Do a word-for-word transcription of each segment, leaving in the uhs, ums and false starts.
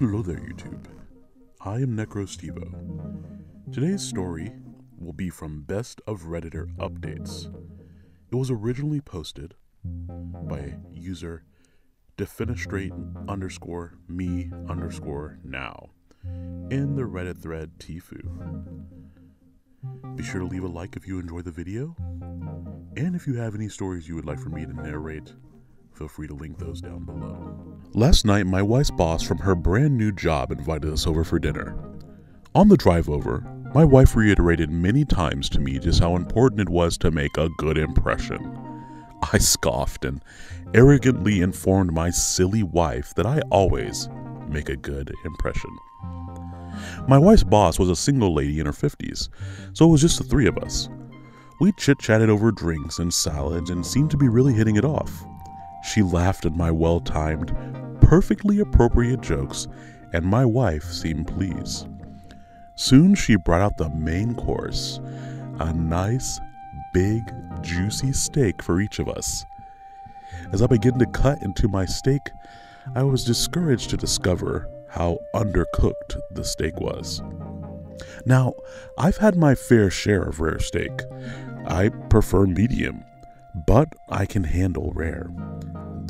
Hello there, YouTube. I am NecroStevo. Today's story will be from Best of Redditor Updates. It was originally posted by user defenestrate underscore me underscore now in the Reddit thread tifu. Be sure to leave a like if you enjoyed the video, and if you have any stories you would like for me to narrate, feel free to link those down below. Last night, my wife's boss from her brand new job invited us over for dinner. On the drive over, my wife reiterated many times to me just how important it was to make a good impression. I scoffed and arrogantly informed my silly wife that I always make a good impression. My wife's boss was a single lady in her fifties, so it was just the three of us. We chit-chatted over drinks and salads and seemed to be really hitting it off. She laughed at my well-timed, perfectly appropriate jokes, and my wife seemed pleased. Soon she brought out the main course, a nice, big, juicy steak for each of us. As I began to cut into my steak, I was discouraged to discover how undercooked the steak was. Now, I've had my fair share of rare steak. I prefer medium, but I can handle rare.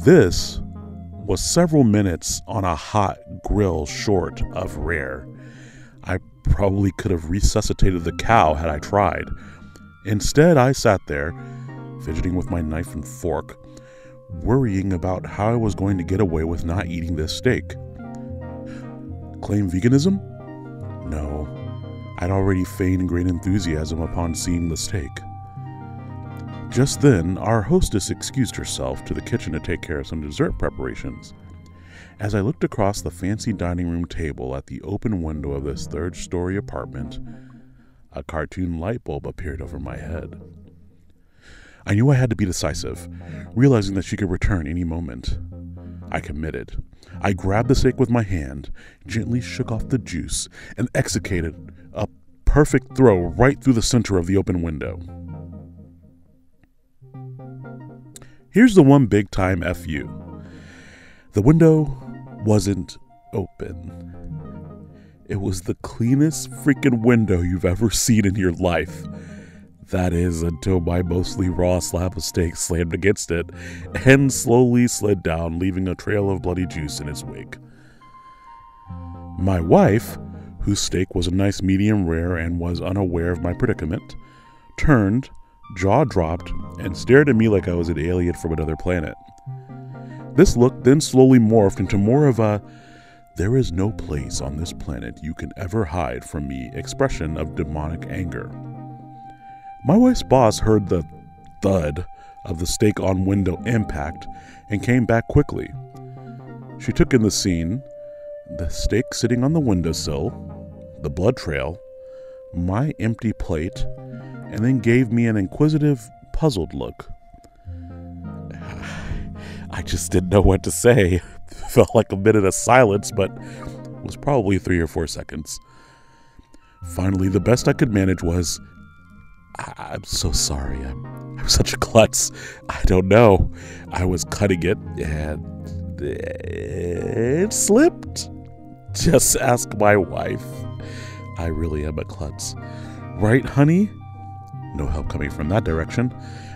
This was several minutes on a hot grill short of rare. I probably could have resuscitated the cow had I tried. Instead, I sat there, fidgeting with my knife and fork, worrying about how I was going to get away with not eating this steak. Claim veganism? No. I'd already feigned great enthusiasm upon seeing the steak. Just then, our hostess excused herself to the kitchen to take care of some dessert preparations. As I looked across the fancy dining room table at the open window of this third-story apartment, a cartoon light bulb appeared over my head. I knew I had to be decisive, realizing that she could return any moment. I committed. I grabbed the steak with my hand, gently shook off the juice, and executed a perfect throw right through the center of the open window. Here's the one big time F you. The window wasn't open. It was the cleanest freaking window you've ever seen in your life. That is, until my mostly raw slab of steak slammed against it and slowly slid down, leaving a trail of bloody juice in its wake. My wife, whose steak was a nice medium rare and was unaware of my predicament, turned, jaw dropped, and stared at me like I was an alien from another planet. This look then slowly morphed into more of a "there is no place on this planet you can ever hide from me" expression of demonic anger. My wife's boss heard the thud of the steak on window impact and came back quickly. She took in the scene, the steak sitting on the windowsill, the blood trail, my empty plate, and then gave me an inquisitive, puzzled look. I just didn't know what to say. Felt like a minute of silence, but was probably three or four seconds. Finally, the best I could manage was, I I'm so sorry, I'm, I'm such a klutz, I don't know. I was cutting it, and it slipped. Just ask my wife. I really am a klutz. Right, honey? No help coming from that direction.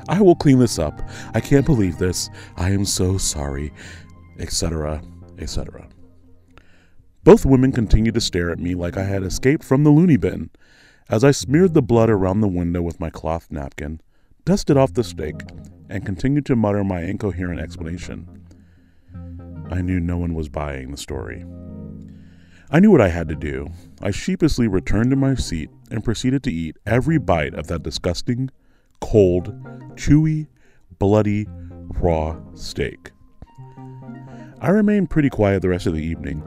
I will clean this up. I can't believe this. I am so sorry, et cetera, et cetera. Both women continued to stare at me like I had escaped from the loony bin. As I smeared the blood around the window with my cloth napkin, dusted off the steak, and continued to mutter my incoherent explanation. I knew no one was buying the story. I knew what I had to do. I sheepishly returned to my seat and proceeded to eat every bite of that disgusting, cold, chewy, bloody, raw steak. I remained pretty quiet the rest of the evening.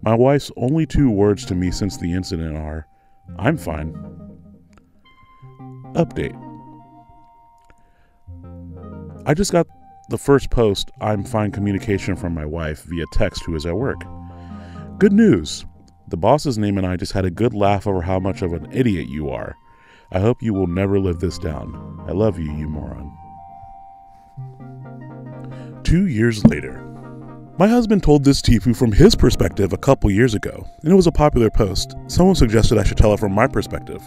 My wife's only two words to me since the incident are, "I'm fine." Update. I just got the first post "I'm fine" communication from my wife via text, who is at work. Good news! The boss's name and I just had a good laugh over how much of an idiot you are. I hope you will never live this down. I love you, you moron. Two years later. My husband told this Tifu from his perspective a couple years ago, and it was a popular post. Someone suggested I should tell it from my perspective,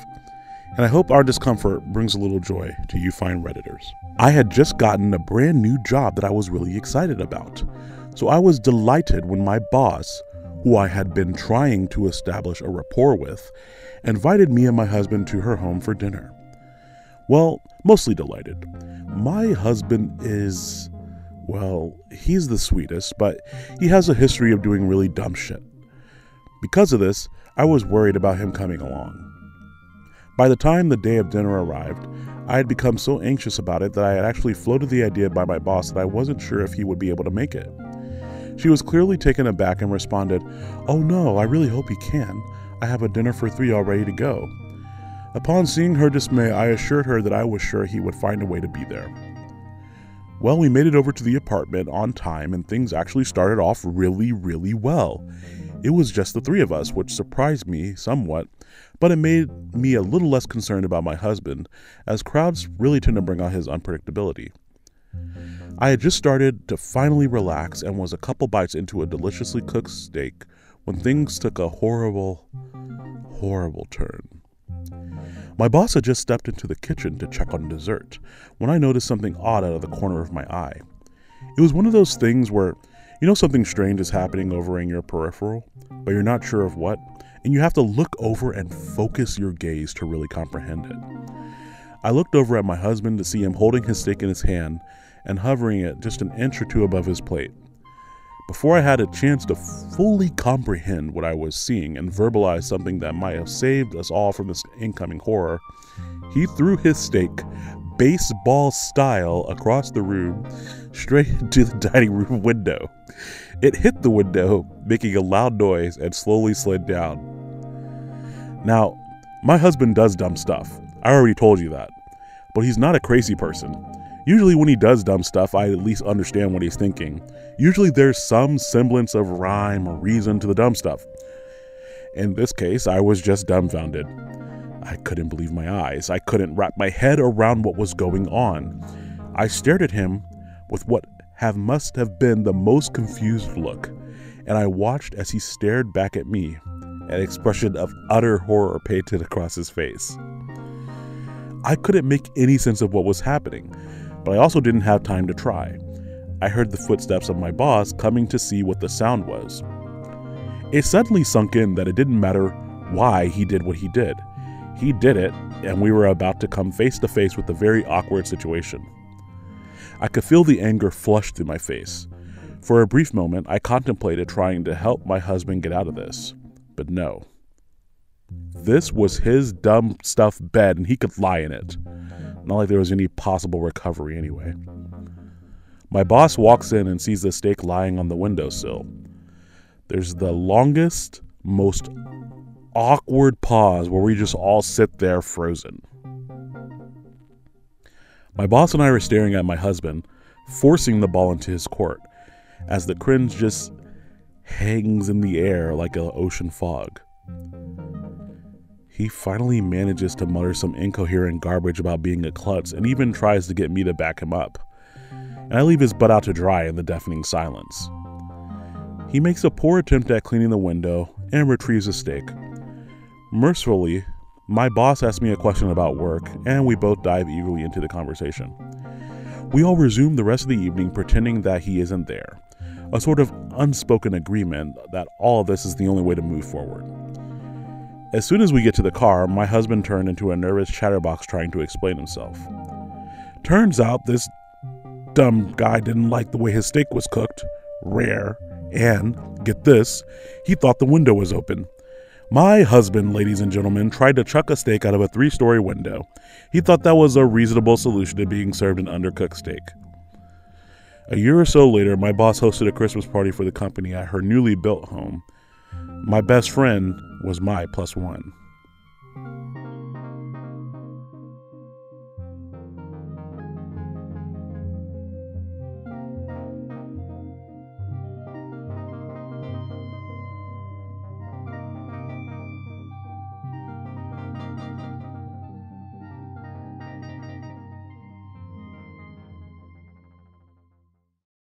and I hope our discomfort brings a little joy to you fine Redditors. I had just gotten a brand new job that I was really excited about, so I was delighted when my boss, who I had been trying to establish a rapport with, invited me and my husband to her home for dinner. Well, mostly delighted. My husband is, well, he's the sweetest, but he has a history of doing really dumb shit. Because of this, I was worried about him coming along. By the time the day of dinner arrived, I had become so anxious about it that I had actually floated the idea by my boss that I wasn't sure if he would be able to make it. She was clearly taken aback and responded, "Oh no, I really hope he can. I have a dinner for three all ready to go." Upon seeing her dismay, I assured her that I was sure he would find a way to be there. Well, we made it over to the apartment on time, and things actually started off really, really well. It was just the three of us, which surprised me somewhat, but it made me a little less concerned about my husband, as crowds really tend to bring out his unpredictability. I had just started to finally relax and was a couple bites into a deliciously cooked steak when things took a horrible, horrible turn. My boss had just stepped into the kitchen to check on dessert when I noticed something odd out of the corner of my eye. It was one of those things where you know something strange is happening over in your peripheral, but you're not sure of what, and you have to look over and focus your gaze to really comprehend it. I looked over at my husband to see him holding his steak in his hand and hovering it just an inch or two above his plate. Before I had a chance to fully comprehend what I was seeing and verbalize something that might have saved us all from this incoming horror, he threw his steak, baseball style, across the room, straight into the dining room window. It hit the window, making a loud noise, and slowly slid down. Now, my husband does dumb stuff. I already told you that. But he's not a crazy person. Usually when he does dumb stuff, I at least understand what he's thinking. Usually there's some semblance of rhyme or reason to the dumb stuff. In this case, I was just dumbfounded. I couldn't believe my eyes. I couldn't wrap my head around what was going on. I stared at him with what have must have been the most confused look, and I watched as he stared back at me, an expression of utter horror painted across his face. I couldn't make any sense of what was happening, but I also didn't have time to try. I heard the footsteps of my boss coming to see what the sound was. It suddenly sunk in that it didn't matter why he did what he did. He did it, and we were about to come face to face with a very awkward situation. I could feel the anger flush through my face. For a brief moment, I contemplated trying to help my husband get out of this, but no. This was his dumb stuff bed, and he could lie in it. Not like there was any possible recovery anyway. My boss walks in and sees the steak lying on the windowsill. There's the longest, most awkward pause where we just all sit there frozen. My boss and I were staring at my husband, forcing the ball into his court, as the cringe just hangs in the air like an ocean fog. He finally manages to mutter some incoherent garbage about being a klutz and even tries to get me to back him up, and I leave his butt out to dry in the deafening silence. He makes a poor attempt at cleaning the window and retrieves a steak. Mercifully, my boss asks me a question about work, and we both dive eagerly into the conversation. We all resume the rest of the evening pretending that he isn't there, a sort of unspoken agreement that all of this is the only way to move forward. As soon as we get to the car, my husband turned into a nervous chatterbox trying to explain himself. Turns out this dumb guy didn't like the way his steak was cooked, rare, and, get this, he thought the window was open. My husband, ladies and gentlemen, tried to chuck a steak out of a three-story window. He thought that was a reasonable solution to being served an undercooked steak. A year or so later, my boss hosted a Christmas party for the company at her newly built home. My best friend was my plus one.